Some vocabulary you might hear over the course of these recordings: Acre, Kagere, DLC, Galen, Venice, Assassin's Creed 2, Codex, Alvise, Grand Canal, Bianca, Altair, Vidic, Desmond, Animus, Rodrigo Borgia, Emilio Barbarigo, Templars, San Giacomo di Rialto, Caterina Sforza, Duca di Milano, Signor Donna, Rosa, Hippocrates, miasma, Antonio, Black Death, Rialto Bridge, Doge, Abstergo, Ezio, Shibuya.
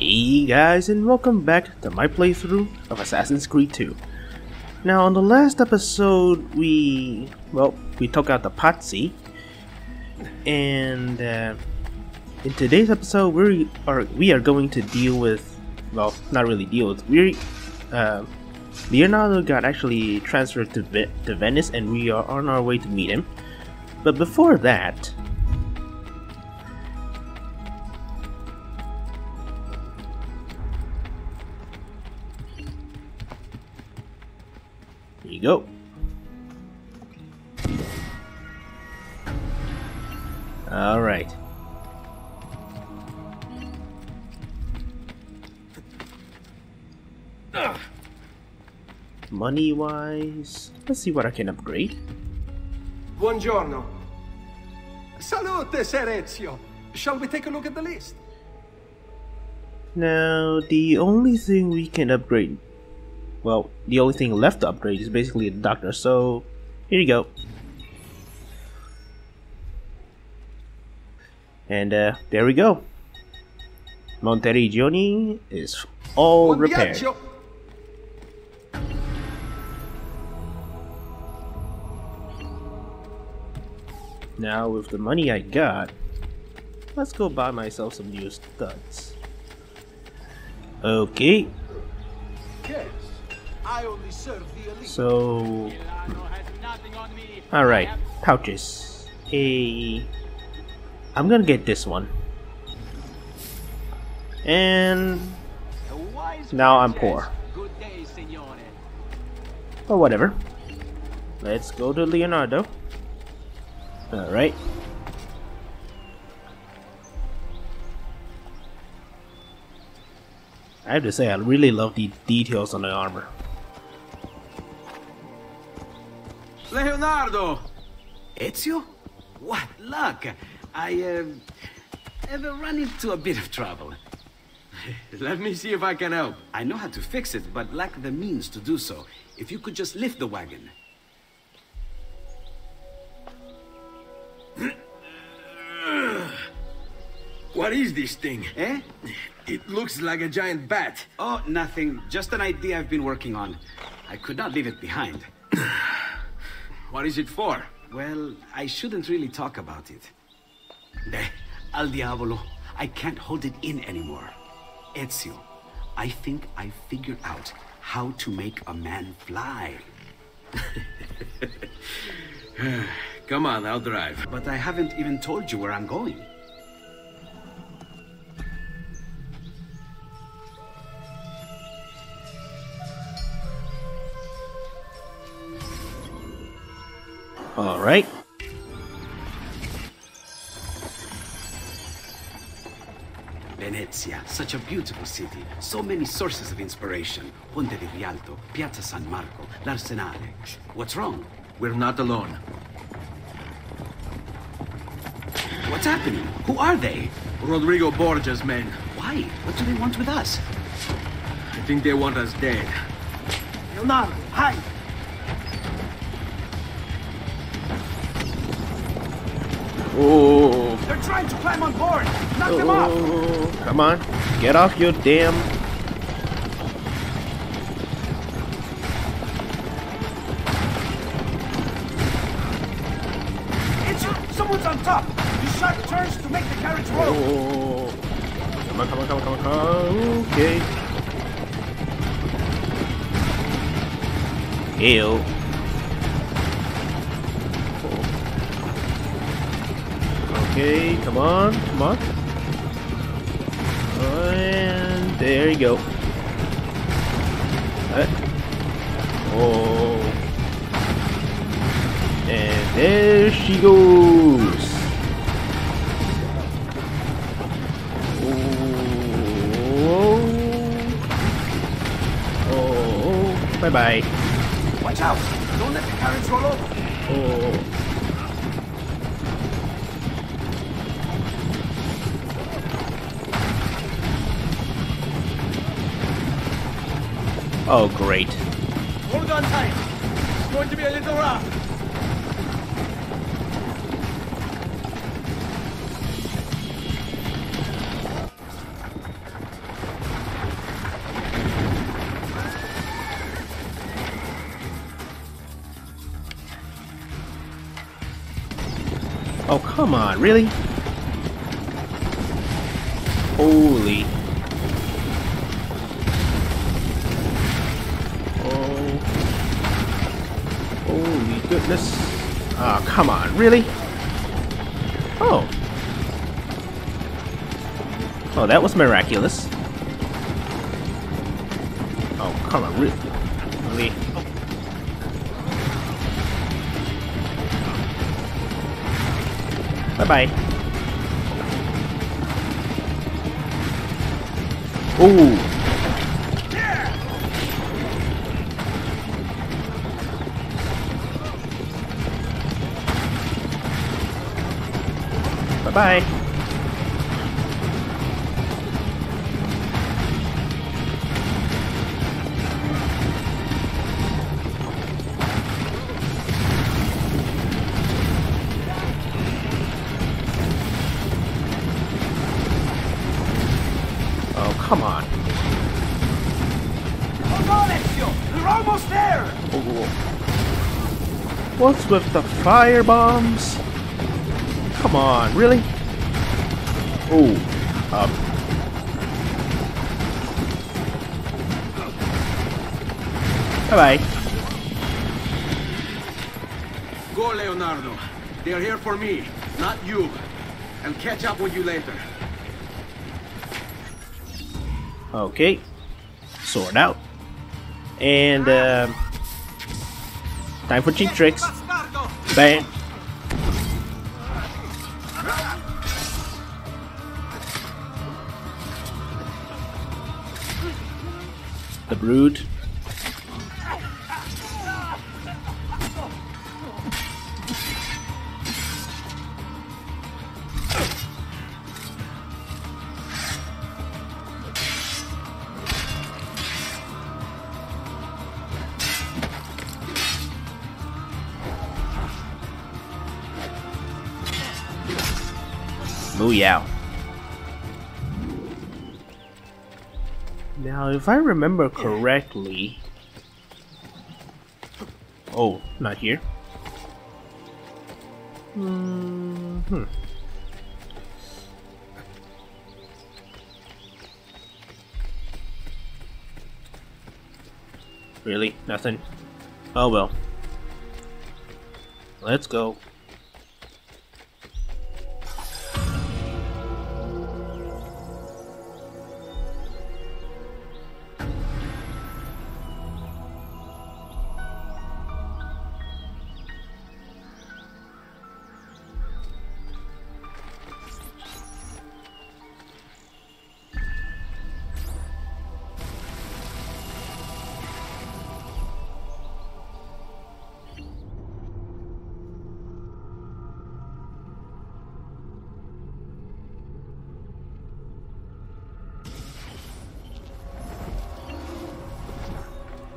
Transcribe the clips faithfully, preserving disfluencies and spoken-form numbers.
Hey guys, and welcome back to my playthrough of Assassin's Creed two. Now, on the last episode, we, well, we took out the Pazzi, and uh, in today's episode, we are we are going to deal with, well, not really deal with. We, uh, Leonardo got actually transferred to Ve to Venice, and we are on our way to meet him. But before that. Go. All right. Ugh. Money wise, let's see what I can upgrade. Buongiorno. Salute, Ser Ezio. Shall we take a look at the list? Now, the only thing we can upgrade. Well, the only thing left to upgrade is basically the doctor, so here you go. And uh, there we go. Monteregioni is all Buon repaired. Viaggio. Now, with the money I got, let's go buy myself some new studs. Okay. Okay. I only serve the elite. So, all right, pouches. Hey, I'm gonna get this one, and now I'm poor. Or whatever. Let's go to Leonardo. All right. I have to say, I really love the details on the armor. Leonardo! Ezio? What luck! I uh, have run into a bit of trouble. Let me see if I can help. I know how to fix it, but lack the means to do so. If you could just lift the wagon. What is this thing? Eh? It looks like a giant bat. Oh, nothing. Just an idea I've been working on. I could not leave it behind. What is it for? Well, I shouldn't really talk about it. Al diavolo. I can't hold it in anymore. Ezio, I think I figured out how to make a man fly. Come on, I'll drive. But I haven't even told you where I'm going. All right. Venezia, such a beautiful city. So many sources of inspiration. Ponte di Rialto, Piazza San Marco, L'Arsenale. What's wrong? We're not alone. What's happening? Who are they? Rodrigo Borgia's men. Why? What do they want with us? I think they want us dead. Leonardo, hide! Oh. They're trying to climb on board. Knock oh. them off. Come on, get off your damn. It's your... someone's on top. You shot turns to make the carriage roll. Oh. Come on, come on, come on, come on, come on. Okay. Ew. Okay, come on, come on. And there you go. Right. Oh. And there she goes. Oh. Oh. Bye bye. Watch out. Don't let the carriage roll over. Oh. Oh, great. Hold on tight. It's going to be a little rough. Oh, come on, really? Holy. Oh. Holy goodness. Oh, come on, really? Oh. Oh, that was miraculous. Oh, come on, really? Really? Oh. Bye-bye. Ooh. Bye-bye. Come on. Hold on, Ezio! We're almost there! Oh. What's with the firebombs? Come on, really? Oh, up. Bye-bye. Go, Leonardo. They're here for me, not you. I'll catch up with you later. Okay, sword out, and uh, time for cheap tricks. Bang! The brood. Booyah. Now, if I remember correctly... Oh, not here. Mm-hmm. Really? Nothing? Oh well. Let's go.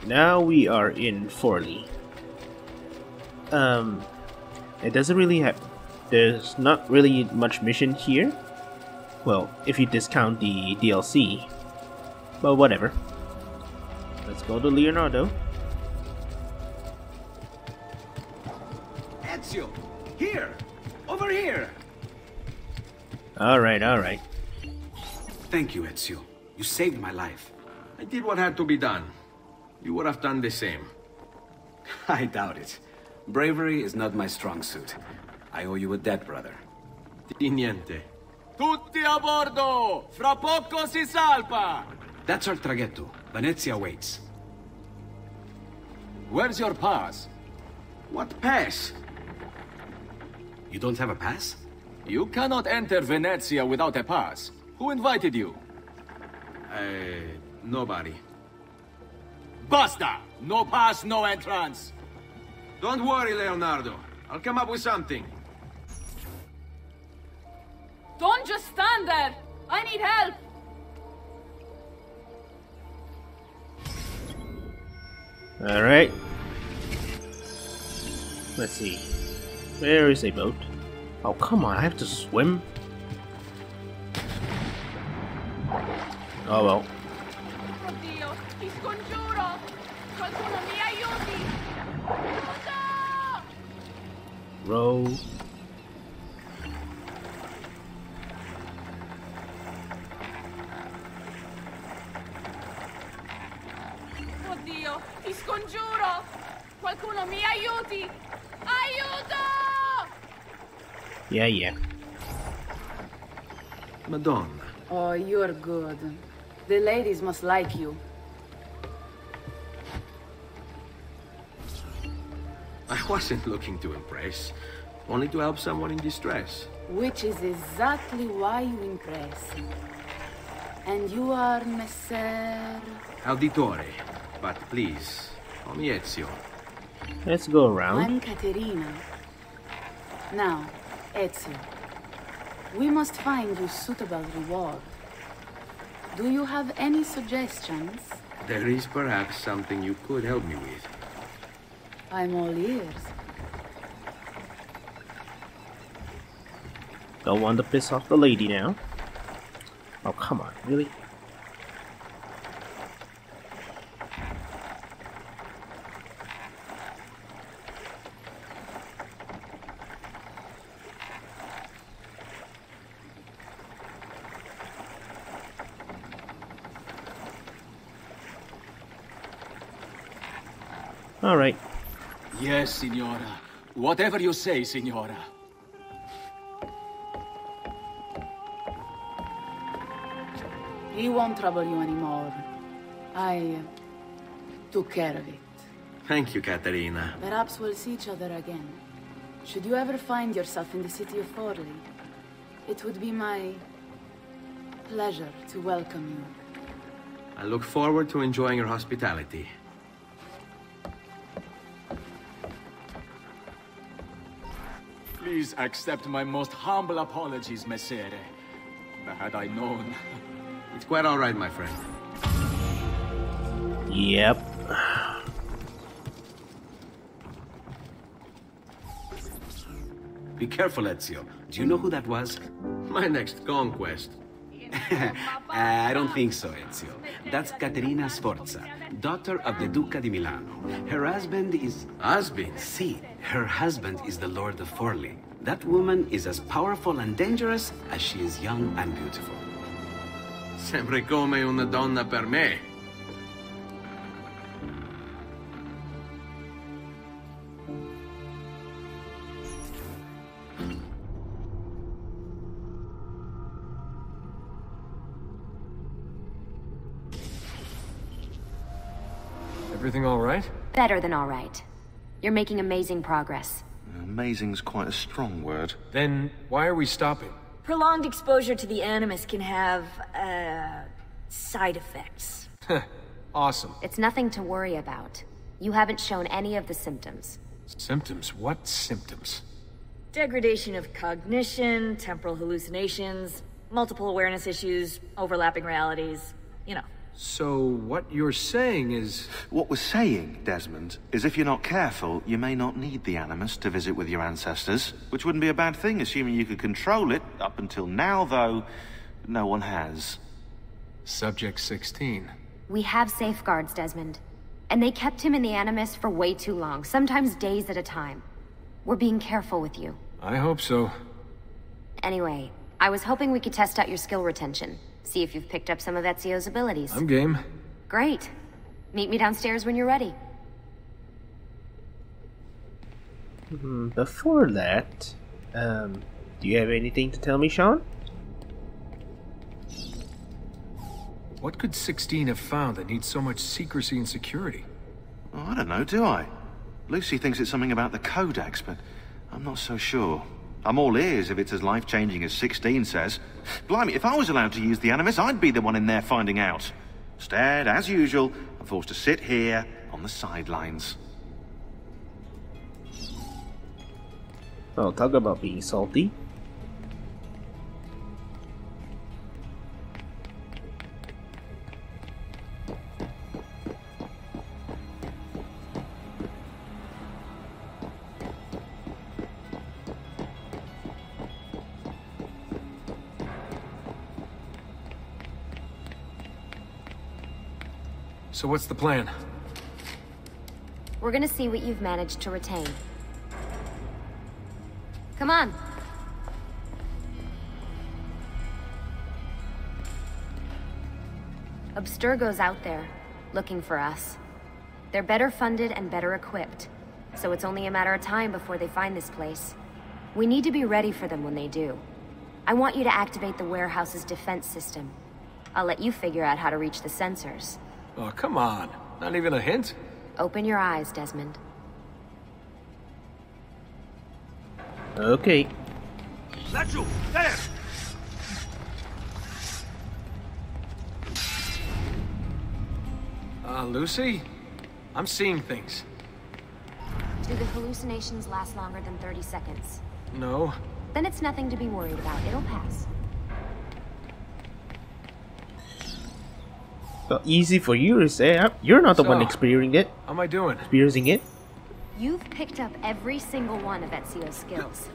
Now we are in Forli. Um, it doesn't really have. There's not really much mission here. Well, if you discount the D L C. But whatever. Let's go to Leonardo. Ezio! Here! Over here! Alright, alright. Thank you, Ezio. You saved my life. I did what had to be done. You would have done the same. I doubt it. Bravery is not my strong suit. I owe you a debt, brother. Di niente. Tutti a bordo! Fra poco si salpa! That's our traghetto. Venezia waits. Where's your pass? What pass? You don't have a pass? You cannot enter Venezia without a pass. Who invited you? Uh, nobody. Basta! No pass, no entrance! Don't worry, Leonardo. I'll come up with something. Don't just stand there! I need help! Alright. Let's see. Where is a boat? Oh, come on, I have to swim? Oh well. Row, Ti scongiuro! Qualcuno mi aiuti! Aiuto! Yeah, yeah. Madonna. Oh, you're good. The ladies must like you. I wasn't looking to impress, only to help someone in distress. Which is exactly why you impress. And you are Messer... Auditore, but please, call me Ezio. Let's go around. I'm Caterina. Now, Ezio, we must find you suitable reward. Do you have any suggestions? There is perhaps something you could help me with. I'm all ears. Don't want to piss off the lady now. Oh, come on, really? All right. Yes, Signora. Whatever you say, Signora. He won't trouble you anymore. I took care of it. Thank you, Caterina. Perhaps we'll see each other again. Should you ever find yourself in the city of Forli, it would be my pleasure to welcome you. I look forward to enjoying your hospitality. Please accept my most humble apologies, Messere. Had I known... It's quite all right, my friend. Yep. Be careful, Ezio. Do you know who that was? My next conquest. uh, I don't think so, Ezio. That's Caterina Sforza, daughter of the Duca di Milano. Her husband is... Husband? Si. Her husband is the Lord of Forli. That woman is as powerful and dangerous as she is young and beautiful. Sempre come una donna per me. Everything all right? Better than all right. You're making amazing progress. Amazing's quite a strong word. Then why are we stopping? Prolonged exposure to the Animus can have, uh, side effects. Heh, awesome. It's nothing to worry about. You haven't shown any of the symptoms. Symptoms? What symptoms? Degradation of cognition, temporal hallucinations, multiple awareness issues, overlapping realities, you know. So what you're saying is... What we're saying, Desmond, is if you're not careful, you may not need the Animus to visit with your ancestors, which wouldn't be a bad thing, assuming you could control it. Up until now, though, no one has. Subject sixteen. We have safeguards, Desmond. And they kept him in the Animus for way too long, sometimes days at a time. We're being careful with you. I hope so. Anyway, I was hoping we could test out your skill retention. See if you've picked up some of Ezio's abilities. I'm game. Great. Meet me downstairs when you're ready. Mm, before that, um, do you have anything to tell me, Sean? What could sixteen have found that needs so much secrecy and security? Oh, I don't know, do I? Lucy thinks it's something about the Codex, but I'm not so sure. I'm all ears if it's as life-changing as sixteen says. Blimey, if I was allowed to use the Animus, I'd be the one in there finding out. Instead, as usual, I'm forced to sit here on the sidelines. Oh, talk about being salty. So what's the plan? We're gonna see what you've managed to retain. Come on. Abstergo's out there, looking for us. They're better funded and better equipped, so it's only a matter of time before they find this place. We need to be ready for them when they do. I want you to activate the warehouse's defense system. I'll let you figure out how to reach the sensors. Oh, come on. Not even a hint? Open your eyes, Desmond. Okay. That's you! There! Uh, Lucy? I'm seeing things. Do the hallucinations last longer than thirty seconds? No. Then it's nothing to be worried about. It'll pass. Well, easy for you to say. You're not the so, one experiencing it. How am I doing? Experiencing it? You've picked up every single one of Ezio's skills.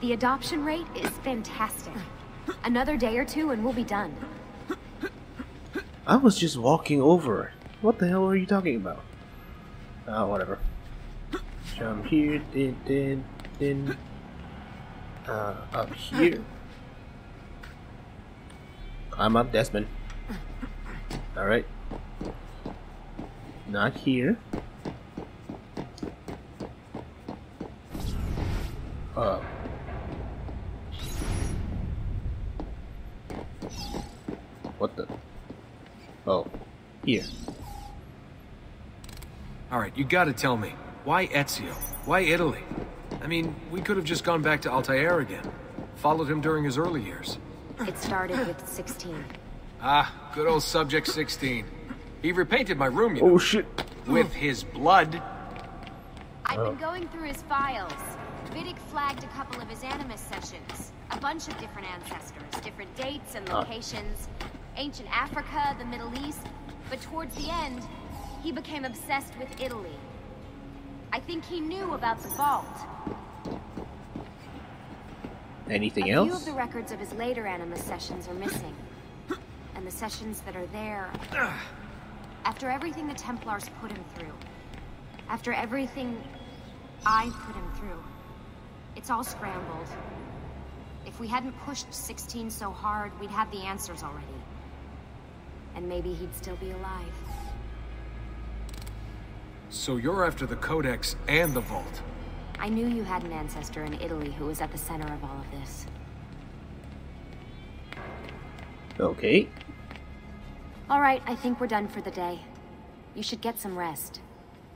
The adoption rate is fantastic. Another day or two and we'll be done. I was just walking over. What the hell are you talking about? Ah, uh, whatever. Jump here, then, then, then. Uh, up here. I'm up, Desmond. Alright. Not here. Up. What the? Oh, here. Alright, you gotta tell me. Why Ezio? Why Italy? I mean, we could have just gone back to Altair again. Followed him during his early years. It started with sixteen. Ah, good old Subject sixteen. He repainted my room, you know. Oh, shit. With his blood. I've been going through his files. Vidic flagged a couple of his Animus sessions. A bunch of different ancestors, different dates and locations. Ancient Africa, the Middle East. But towards the end, he became obsessed with Italy. I think he knew about the vault. Anything else? A few of the records of his later Animus sessions are missing. And the sessions that are there... After everything the Templars put him through... After everything... I put him through... It's all scrambled. If we hadn't pushed sixteen so hard, we'd have the answers already. And maybe he'd still be alive. So you're after the Codex and the Vault. I knew you had an ancestor in Italy who was at the center of all of this. Okay. Alright, I think we're done for the day. You should get some rest.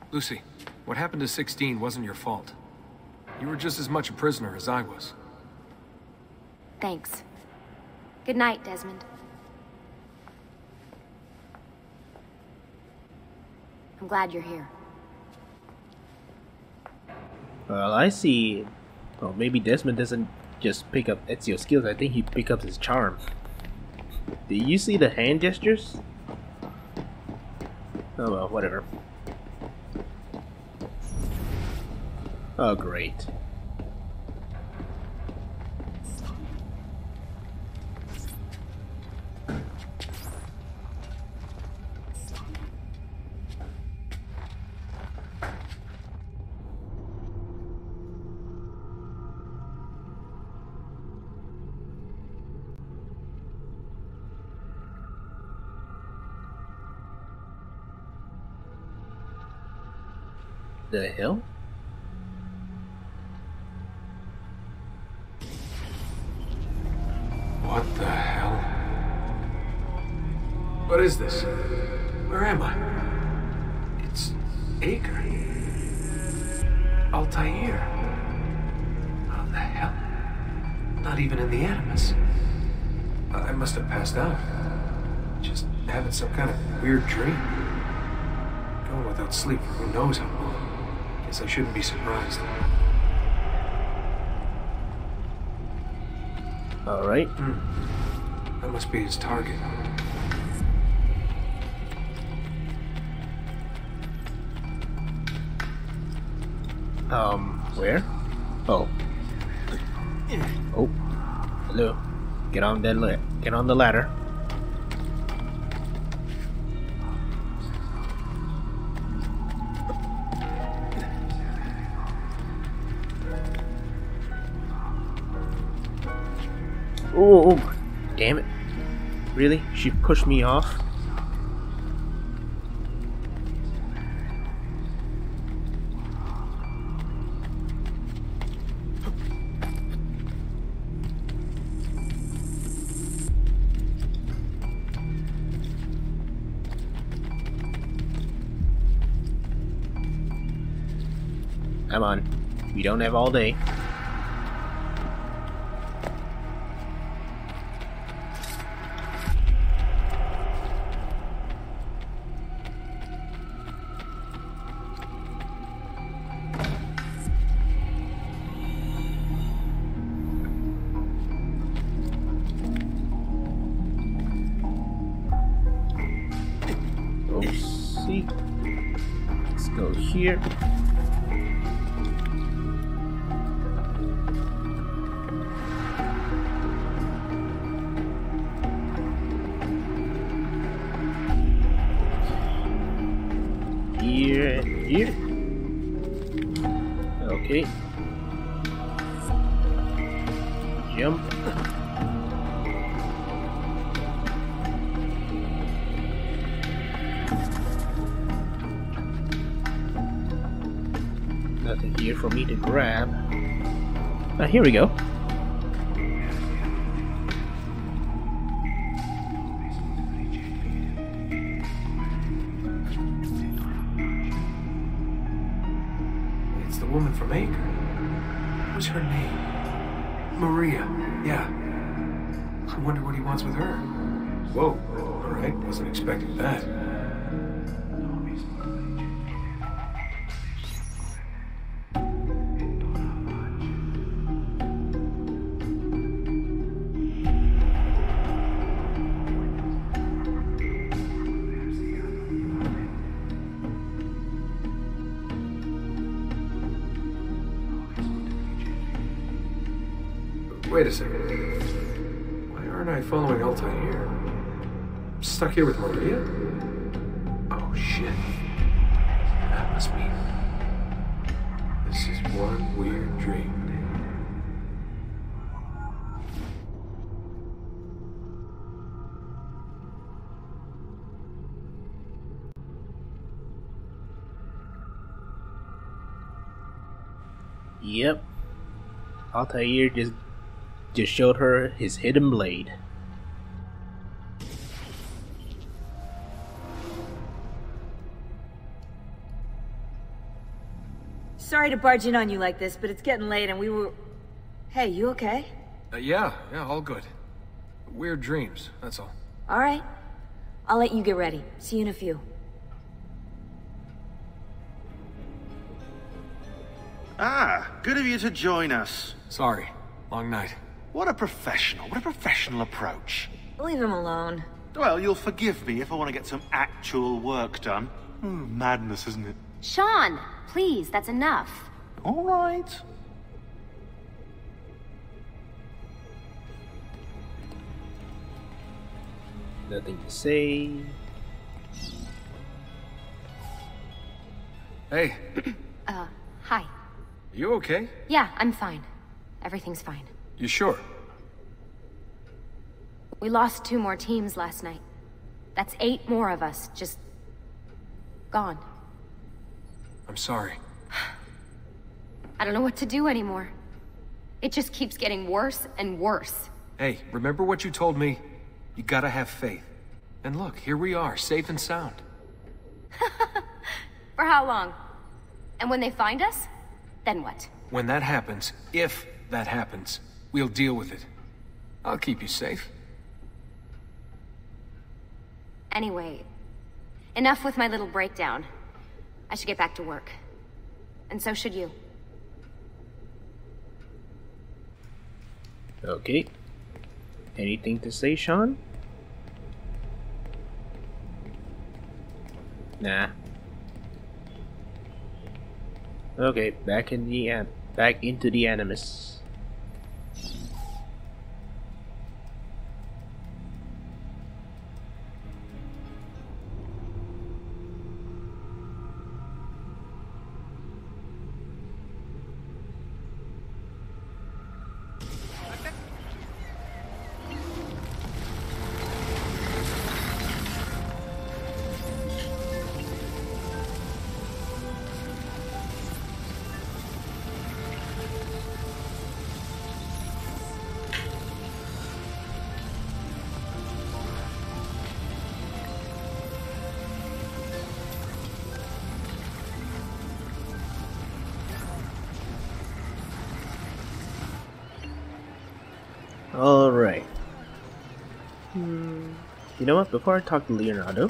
Lucy, what happened to sixteen wasn't your fault. You were just as much a prisoner as I was. Thanks. Good night, Desmond. I'm glad you're here. Well, I see. Well, maybe Desmond doesn't just pick up Ezio's skills. I think he picks up his charm. Do you see the hand gestures? Oh well, whatever. Oh great. The hell? What the hell? What is this? Where am I? It's Acre. Altair. How the hell? Not even in the Animus. I must have passed out. Just having some kind of weird dream. Going without sleep for who knows how long. I shouldn't be surprised. All right. Mm. That must be his target. Um, where? Oh. Oh. Hello. Get on that la- Get on the ladder. Oh, oh, damn it. Really? She pushed me off? Come on. We don't have all day. Here. Here and here. Okay. Jump. Here for me to grab. Ah, here we go. It's the woman from Acre. What's her name? Maria. Yeah. I wonder what he wants with her. Whoa. All right. Wasn't expecting that. Wait a second. Why aren't I following Altair? I'm stuck here with Maria? Oh shit. That must mean... this is one weird dream. Yep. Altair just... just showed her his hidden blade. Sorry to barge in on you like this, but it's getting late and we were... Hey, you okay? Uh, yeah, yeah, all good. Weird dreams, that's all. Alright. I'll let you get ready. See you in a few. Ah, good of you to join us. Sorry. Long night. What a professional, what a professional approach. Leave him alone. Well, you'll forgive me if I want to get some actual work done. Mm, madness, isn't it? Sean, please, that's enough. All right. Nothing to say. Hey. uh, hi. You okay? Yeah, I'm fine. Everything's fine. You sure? We lost two more teams last night. That's eight more of us, just... gone. I'm sorry. I don't know what to do anymore. It just keeps getting worse and worse. Hey, remember what you told me? You gotta have faith. And look, here we are, safe and sound. For how long? And when they find us? Then what? When that happens, if that happens, we'll deal with it. I'll keep you safe. Anyway, enough with my little breakdown. I should get back to work. And so should you. Okay. Anything to say, Sean? Nah. Okay, back in the end. Back into the Animus. Alright. Hmm. You know what? Before I talk to Leonardo,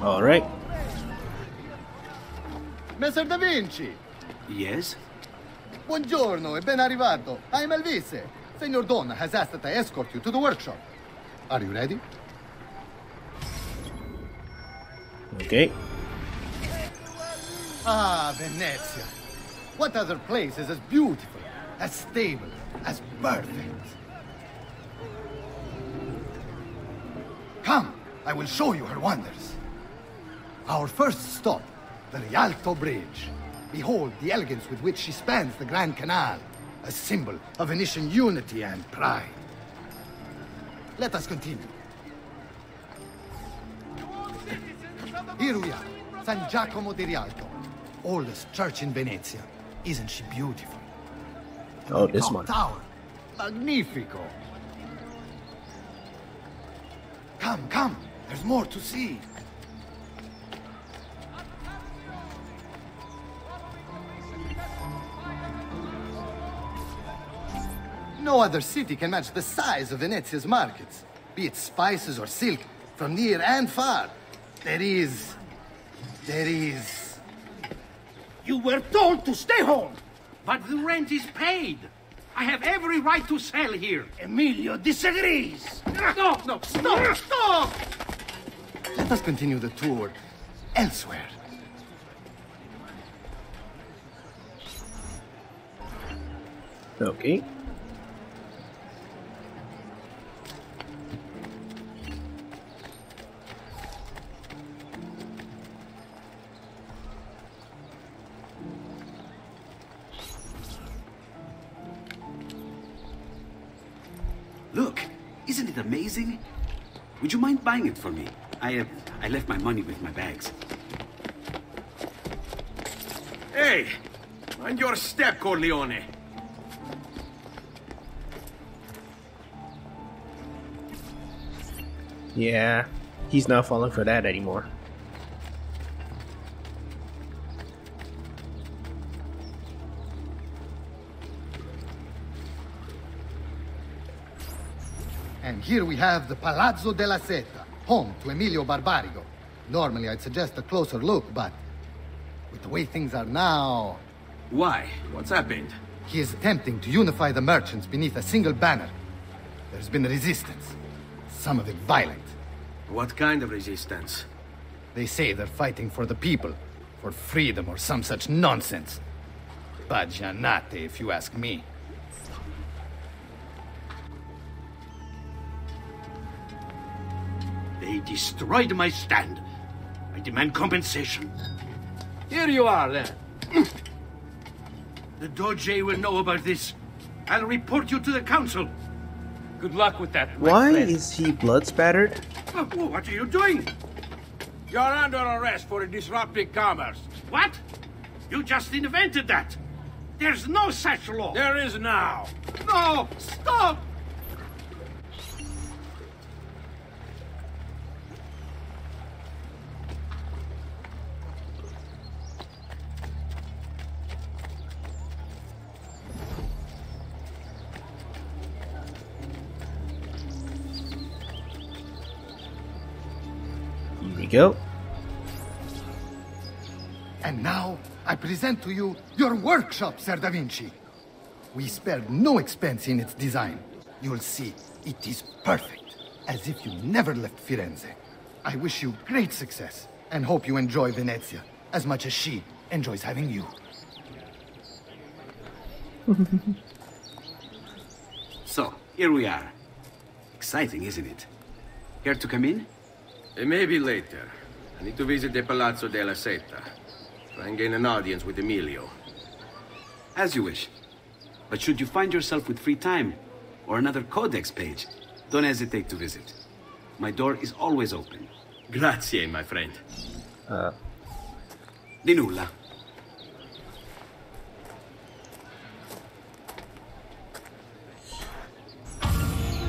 all right. Messer Da Vinci. Yes. Buongiorno e ben arrivato. I'm Alvise. Signor Donna has asked that I escort you to the workshop. Are you ready? Okay. Ah, Venezia. What other place is as beautiful, as stable, as perfect? Come, I will show you her wonders. Our first stop, the Rialto Bridge. Behold the elegance with which she spans the Grand Canal, a symbol of Venetian unity and pride. Let us continue. Here we are, San Giacomo di Rialto, oldest church in Venezia. Isn't she beautiful? Oh, this top one. Tower, magnifico. Come, come, there's more to see. No other city can match the size of Venezia's markets, be it spices or silk, from near and far. There is... there is... You were told to stay home, but the rent is paid. I have every right to sell here. Emilio disagrees. No, no, stop, stop! Let us continue the tour elsewhere. Okay. Look, isn't it amazing? Would you mind buying it for me? I uh, I left my money with my bags. Hey, mind your step, Corleone. Yeah, he's not falling for that anymore. And here we have the Palazzo della Seta, home to Emilio Barbarigo. Normally I'd suggest a closer look, but with the way things are now... Why? What's happened? He is attempting to unify the merchants beneath a single banner. There's been resistance, some of it violent. What kind of resistance? They say they're fighting for the people, for freedom or some such nonsense. Bagianate, if you ask me. They destroyed my stand. I demand compensation. Here you are, then. The Doge will know about this. I'll report you to the council. Good luck with that. Why is he blood spattered? Oh, what are you doing? You're under arrest for disrupting commerce. What? You just invented that. There's no such law. There is now. No, stop! Go. And now I present to you your workshop, Ser Da Vinci. We spared no expense in its design. You'll see, it is perfect, as if you never left Firenze. I wish you great success and hope you enjoy Venezia as much as she enjoys having you. So, here we are. Exciting, isn't it? Here to come in? Maybe later. I need to visit the Palazzo della Seta. Try and gain an audience with Emilio. As you wish. But should you find yourself with free time, or another Codex page, don't hesitate to visit. My door is always open. Grazie, my friend. Uh. Di nulla.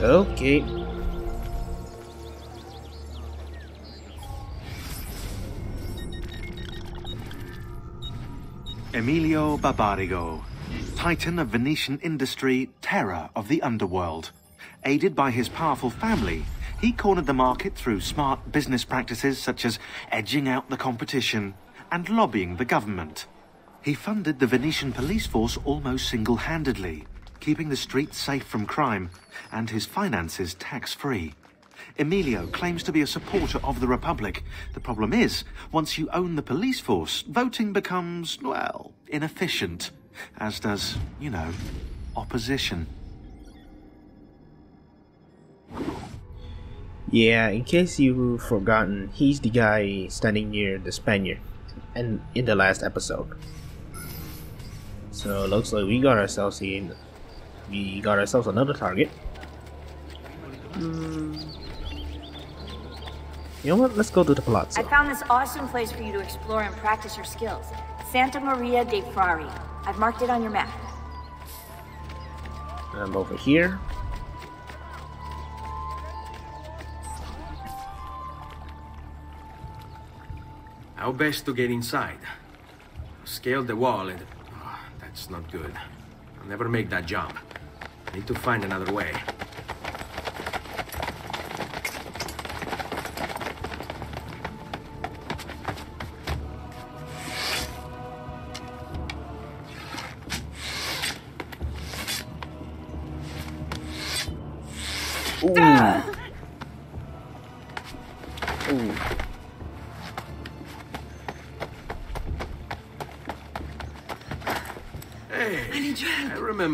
Okay. Emilio Barbarigo, titan of Venetian industry, terror of the underworld. Aided by his powerful family, he cornered the market through smart business practices such as edging out the competition and lobbying the government. He funded the Venetian police force almost single-handedly, keeping the streets safe from crime and his finances tax-free. Emilio claims to be a supporter of the Republic. The problem is, once you own the police force, voting becomes, well, inefficient, as does, you know, opposition. Yeah, in case you've forgotten, he's the guy standing near the Spaniard and in the last episode. So looks like we got ourselves in, we got ourselves another target. Mm. You know what? Let's go to the Palazzo. I found this awesome place for you to explore and practice your skills. Santa Maria dei Frari. I've marked it on your map. I'm over here. How best to get inside? Scale the wall and... Oh, that's not good. I'll never make that jump. I need to find another way.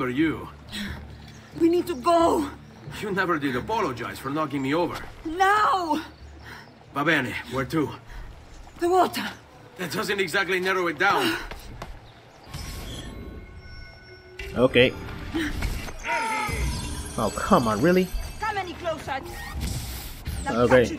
You. We need to go. You never did apologize for knocking me over. No! Va bene, where to? The water. That doesn't exactly narrow it down. Okay. Oh, come on, really? Come any closer. Okay.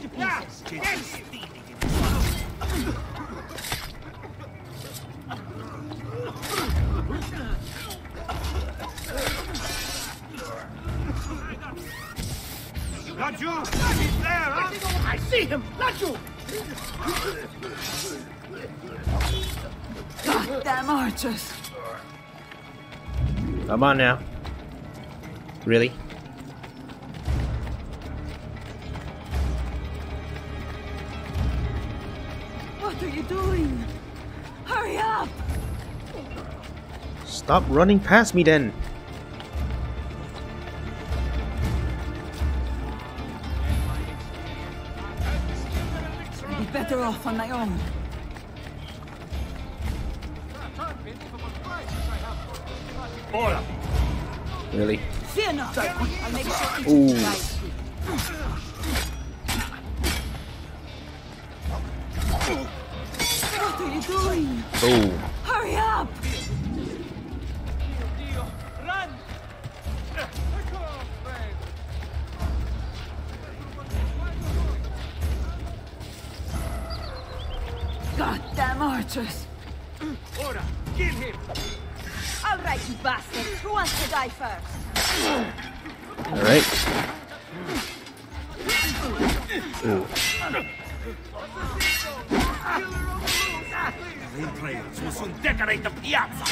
Not you! He's there, huh? I see him! Not you! Goddamn archers! Come on now. Really? What are you doing? Hurry up! Stop running past me then! Better off on my own. Really? Fear not. I'll make sure you die. What are you doing? Oh. Hurry up! Run! Goddamn archers! Ora, kill him! All right, you bastard. Who wants to die first? All right. Ooh. Marine players will soon decorate the piazza.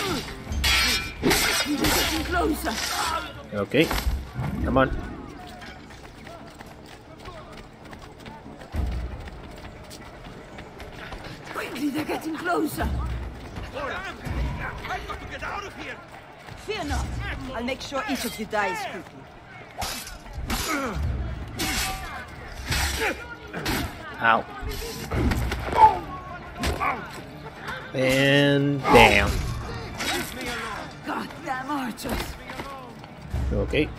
Closer. Okay. Come on. They're getting closer. I've got to get out of here. Fear not. I'll make sure each of you dies quickly. Ow. And damn. Goddamn archers. Okay. Don't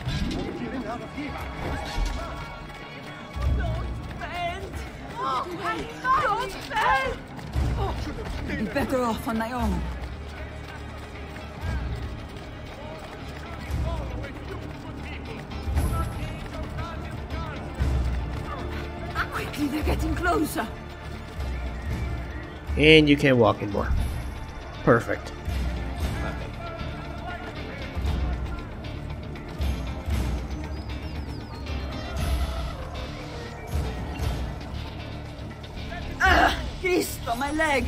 bend. Don't bend. I'd be better off on my own. Quickly, they're getting closer. And you can walk in more. Perfect. on my leg.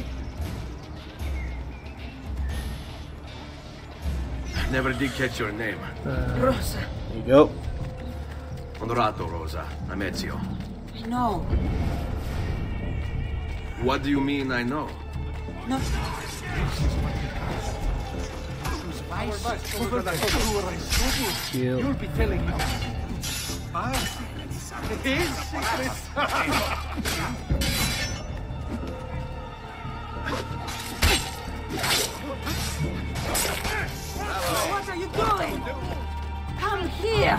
I never did catch your name. Uh, Rosa. There you go. Onorato, Rosa. I'm Ezio. I know. What do you mean, I know? Nothing. Cute. You'll be telling me. It is What are you doing? Come here.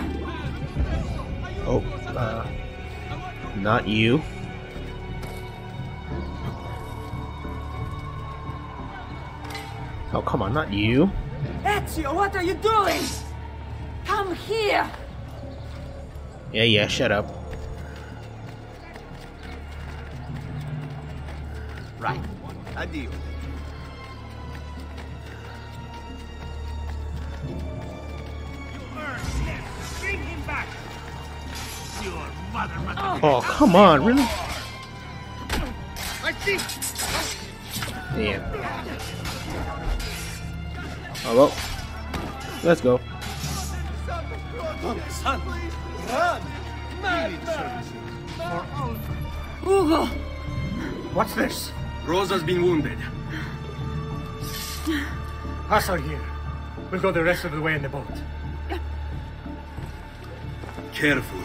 Oh, uh, not you. Oh, come on, not you. Ezio, what are you doing? Come here. Yeah, yeah, shut up. Right. Addio. Bring him back. Your mother must. Oh, come on, really? I think. Damn. Oh well, let's go. Hugo! What's this? Rosa's been wounded. Us are here. We'll go the rest of the way in the boat. Careful.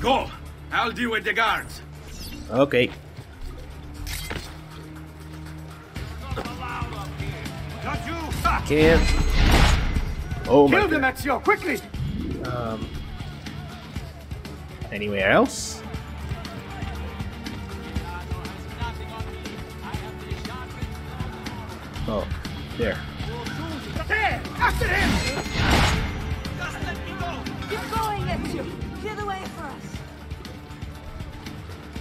Go! I'll deal with the guards. Okay. Can't. Oh my God. Kill them, Ezio, quickly. Um. Anywhere else? Oh, there. There, after him. Just let me go. Keep going, Ezio. Clear the way for us.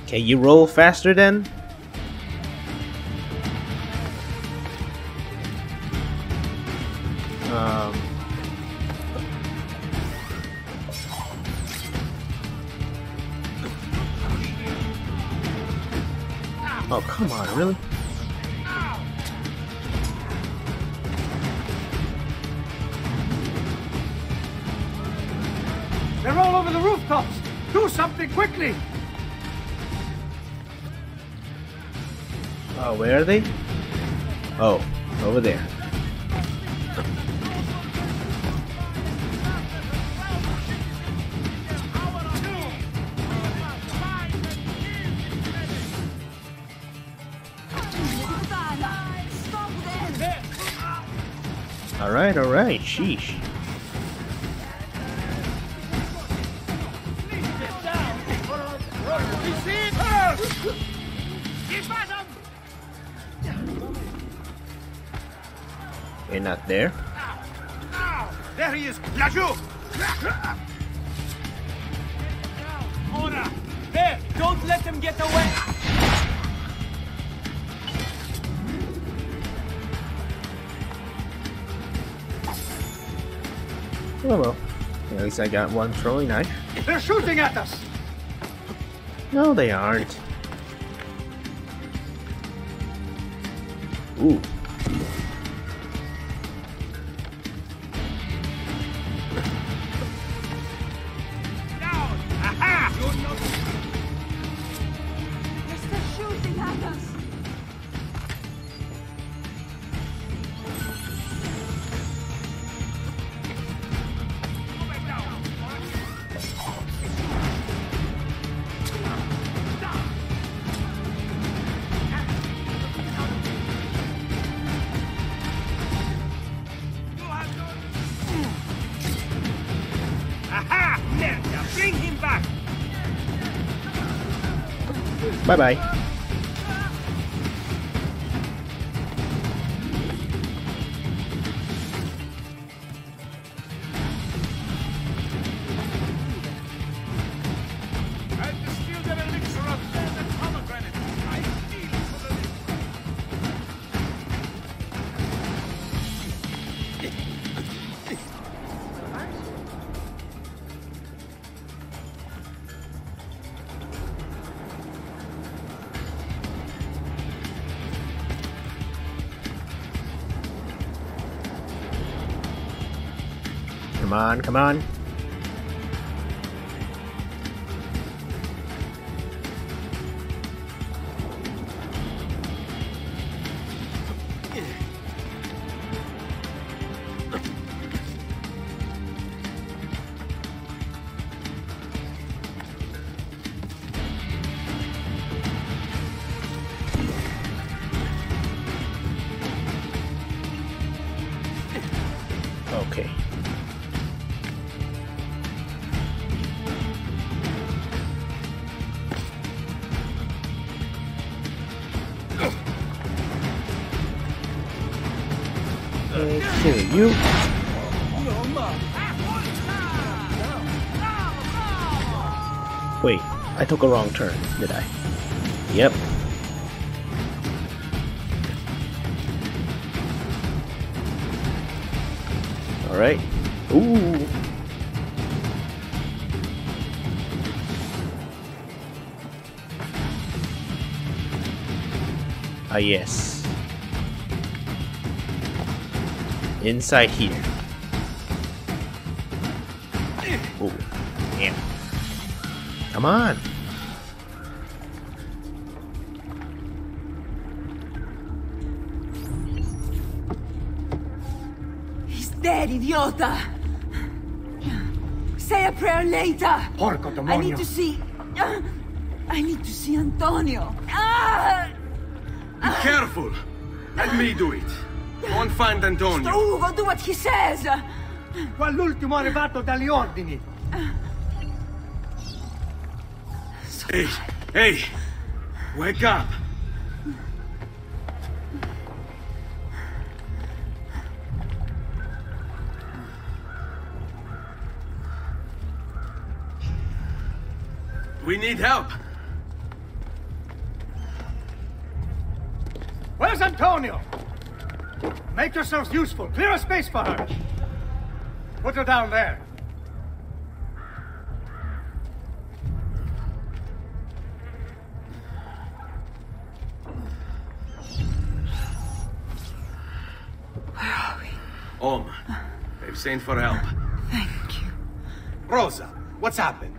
Can you roll faster then? Um. Oh, come on, really? They're all over the rooftops! Do something quickly! Oh, where are they? Oh, over there. All right, all right, sheesh. You're not there. There he is. There. Don't let him get away. Oh well. At least I got one throwing knife. They're shooting at us. No, they aren't. Ooh. Bye-bye. Come on, come on. Took a wrong turn, did I? Yep. All right. Ooh. Ah, yes. Inside here. Oh, damn. Come on. Idiota! Say a prayer later! Porco demonio. I need to see... Uh, I need to see Antonio! Ah! Be ah! careful! Let me do it! Go and find Antonio! Strugo, do what he says! Qua l'ultimo arrivato dagli ordini! So hey! Hey! Wake up! We need help! Where's Antonio? Make yourselves useful! Clear a space for her! Put her down there! Where are we? Om. They've sent for help. Thank you. Rosa, what's happened?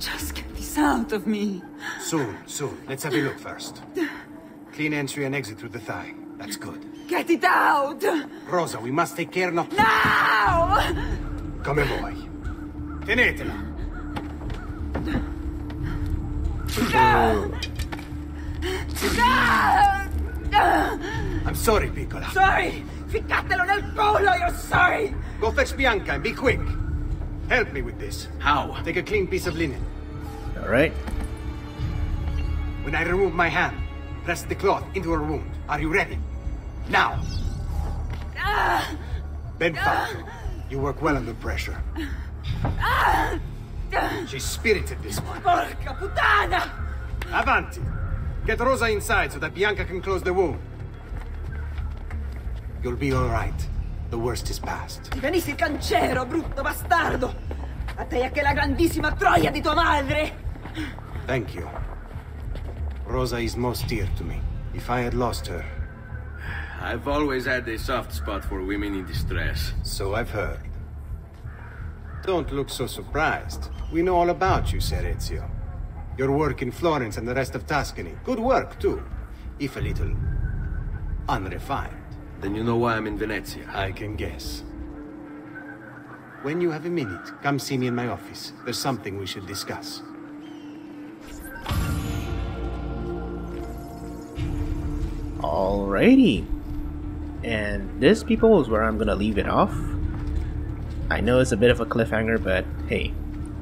Just get this out of me. Soon, soon. Let's have a look first. Clean entry and exit through the thigh. That's good. Get it out! Rosa, we must take care not... Now! Come voi. Tenetela. I'm sorry, Piccola. Sorry! Ficcatelo nel culo, you're sorry! Go fetch Bianca and be quick. Help me with this. How? Take a clean piece of linen. All right. When I remove my hand, press the cloth into her wound. Are you ready? Now. Ah! Ben Fatto, you work well under pressure. Ah! She's spirited this one. Porca puttana! Avanti. Get Rosa inside so that Bianca can close the wound. You'll be all right. The worst is past. Ti venisse il cancero, brutto bastardo! A te e a che la grandissima troia di tua madre! Thank you. Rosa is most dear to me. If I had lost her... I've always had a soft spot for women in distress. So I've heard. Don't look so surprised. We know all about you, Ser Ezio. Your work in Florence and the rest of Tuscany. Good work, too. If a little... unrefined. Then you know why I'm in Venezia. I can guess. When you have a minute, come see me in my office. There's something we should discuss. Alrighty. And this, people, is where I'm gonna leave it off. I know it's a bit of a cliffhanger, but hey,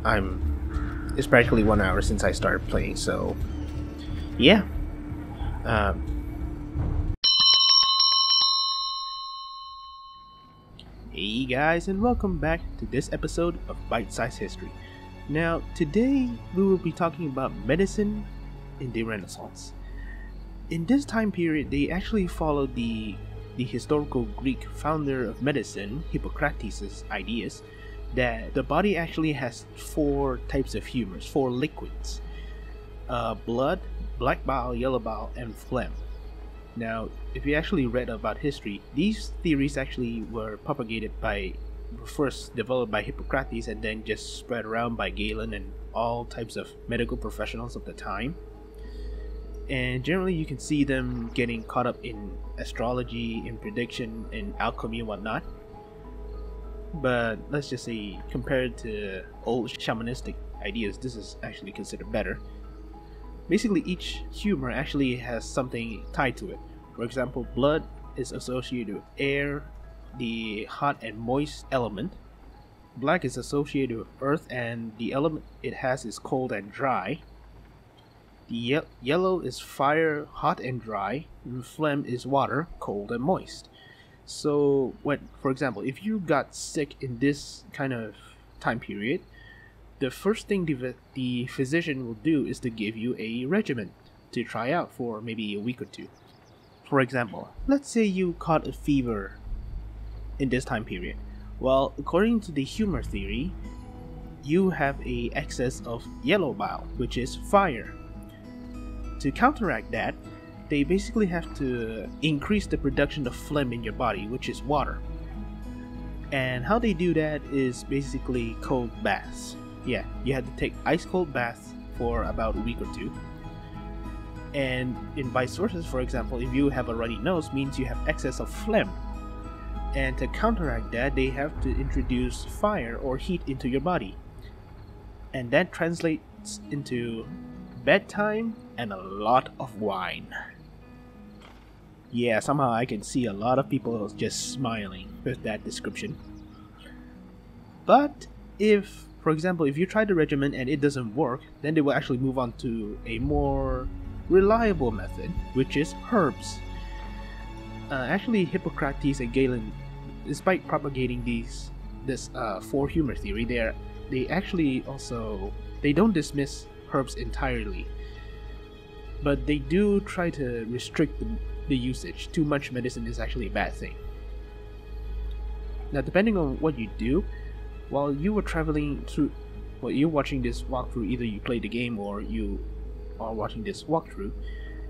I'm... It's practically one hour since I started playing, so... Yeah. Um... Hey guys, and welcome back to this episode of Bite Size History. Now, today we will be talking about medicine in the Renaissance. In this time period, they actually followed the, the historical Greek founder of medicine, Hippocrates' ideas that the body actually has four types of humors, four liquids. Uh, blood, black bile, yellow bile, and phlegm. Now, if you actually read about history, these theories actually were propagated by first developed by Hippocrates and then just spread around by Galen and all types of medical professionals of the time. And generally you can see them getting caught up in astrology, in prediction, in alchemy and whatnot. But let's just say, compared to old shamanistic ideas, this is actually considered better. Basically, each humor actually has something tied to it. For example, blood is associated with air, the hot and moist element. Black is associated with earth, and the element it has is cold and dry. The ye yellow is fire, hot and dry, and phlegm is water, cold and moist. So, when, for example, if you got sick in this kind of time period, the first thing the, the physician will do is to give you a regimen to try out for maybe a week or two. For example, let's say you caught a fever in this time period. Well, according to the humor theory, you have an excess of yellow bile, which is fire. To counteract that, they basically have to increase the production of phlegm in your body, which is water. And how they do that is basically cold baths. Yeah, you had to take ice cold baths for about a week or two. And in vice versa, for example, if you have a runny nose, means you have excess of phlegm. And to counteract that, they have to introduce fire or heat into your body. And that translates into bedtime and a lot of wine. Yeah, somehow I can see a lot of people just smiling with that description. But if, for example, if you try the regimen and it doesn't work, then they will actually move on to a more reliable method, which is herbs. Uh, actually, Hippocrates and Galen, despite propagating these this uh, four humor theory, they are, they actually also they don't dismiss herbs entirely, but they do try to restrict the, the usage. Too much medicine is actually a bad thing. Now, depending on what you do, while you were traveling through, while you're watching this walkthrough, either you play the game or you are watching this walkthrough,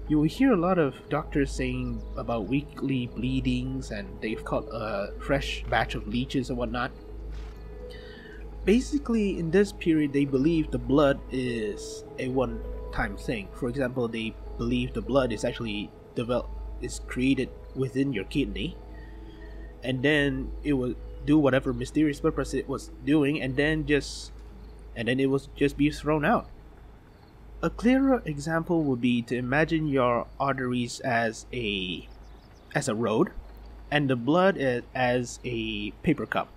you will hear a lot of doctors saying about weekly bleedings and they've caught a fresh batch of leeches and whatnot. Basically, in this period, they believe the blood is a one-time thing. For example, they believe the blood is actually developed, is created within your kidney, and then it will do whatever mysterious purpose it was doing, and then just, and then it will just be thrown out. A clearer example would be to imagine your arteries as a, as a road, and the blood as a paper cup.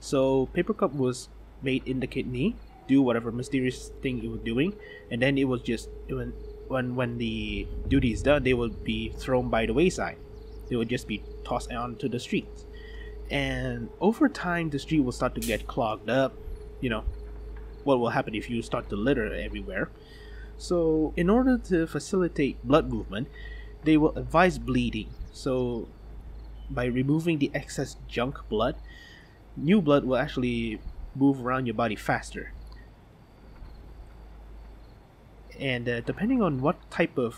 So paper cup was made in the kidney, do whatever mysterious thing it was doing, and then it was just, when when when the duty is done, they will be thrown by the wayside. They would just be tossed onto the streets, and over time the street will start to get clogged up. You know what will happen if you start to litter everywhere. So in order to facilitate blood movement, they will advise bleeding. So by removing the excess junk blood, new blood will actually move around your body faster. And uh, depending on what type of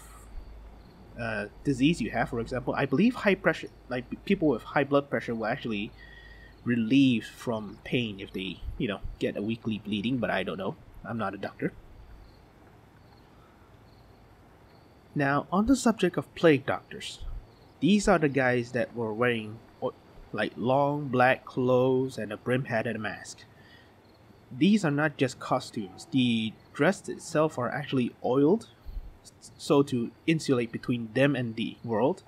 uh, disease you have, for example, I believe high pressure, like people with high blood pressure will actually relieve from pain if they, you know, get a weekly bleeding, but I don't know. I'm not a doctor. Now, on the subject of plague doctors, these are the guys that were wearing like long black clothes and a brim hat and a mask. These are not just costumes. The dress itself are actually oiled, so to insulate between them and the world.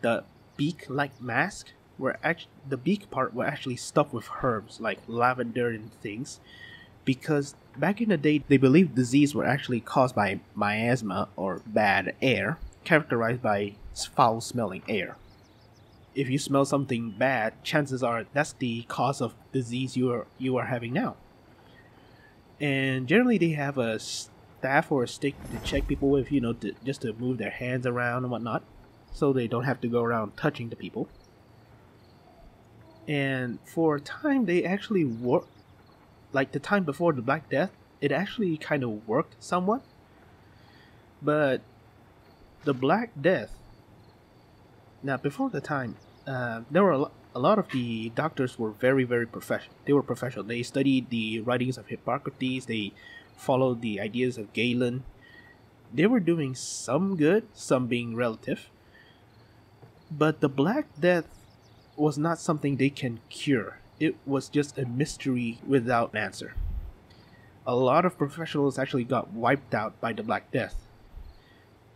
The beak-like mask were actually, the beak part were actually stuffed with herbs like lavender and things, because back in the day they believed disease were actually caused by miasma or bad air, characterized by foul-smelling air. If you smell something bad, chances are that's the cause of disease you are you are having now. And generally they have a staff or a stick to check people with, you know, to, just to move their hands around and whatnot, so they don't have to go around touching the people. And for a time they actually worked, like the time before the Black Death, it actually kind of worked somewhat. But the Black Death, now, before the time, uh, there were a lot, a lot of the doctors were very, very professional. They were professional. They studied the writings of Hippocrates. They followed the ideas of Galen. They were doing some good, some being relative. But the Black Death was not something they can cure. It was just a mystery without an answer. A lot of professionals actually got wiped out by the Black Death.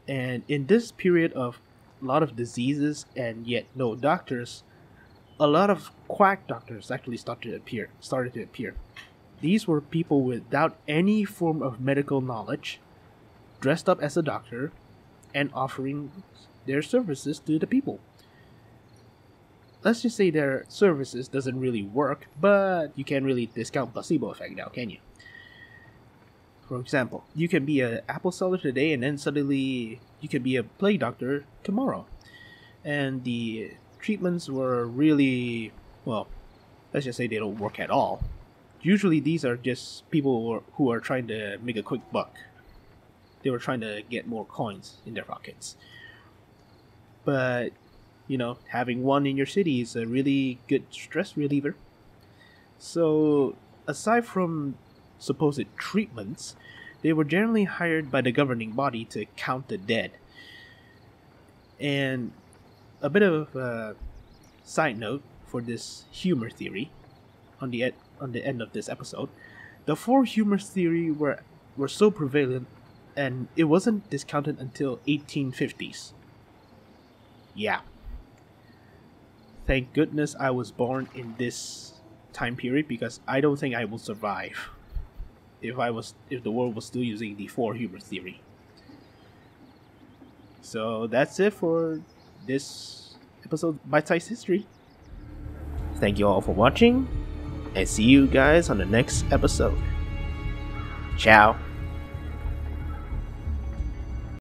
And in this period of a lot of diseases and yet no doctors, a lot of quack doctors actually started to appear. Started to appear. These were people without any form of medical knowledge, dressed up as a doctor, and offering their services to the people. Let's just say their services doesn't really work, but you can't really discount placebo effect now, can you? For example, you can be an apple seller today and then suddenly you can be a plague doctor tomorrow. And the treatments were really, well, let's just say they don't work at all. Usually these are just people who are, who are trying to make a quick buck. They were trying to get more coins in their pockets. But, you know, having one in your city is a really good stress reliever. So, aside from supposed treatments, they were generally hired by the governing body to count the dead. And a bit of a side note for this humor theory on the, ed- on the end of this episode, the four humor theory were, were so prevalent and it wasn't discounted until eighteen fifties. Yeah. Thank goodness I was born in this time period because I don't think I will survive if I was if the world was still using the four humor theory. So that's it for this episode of Bite-Sized History. Thank you all for watching and see you guys on the next episode. Ciao.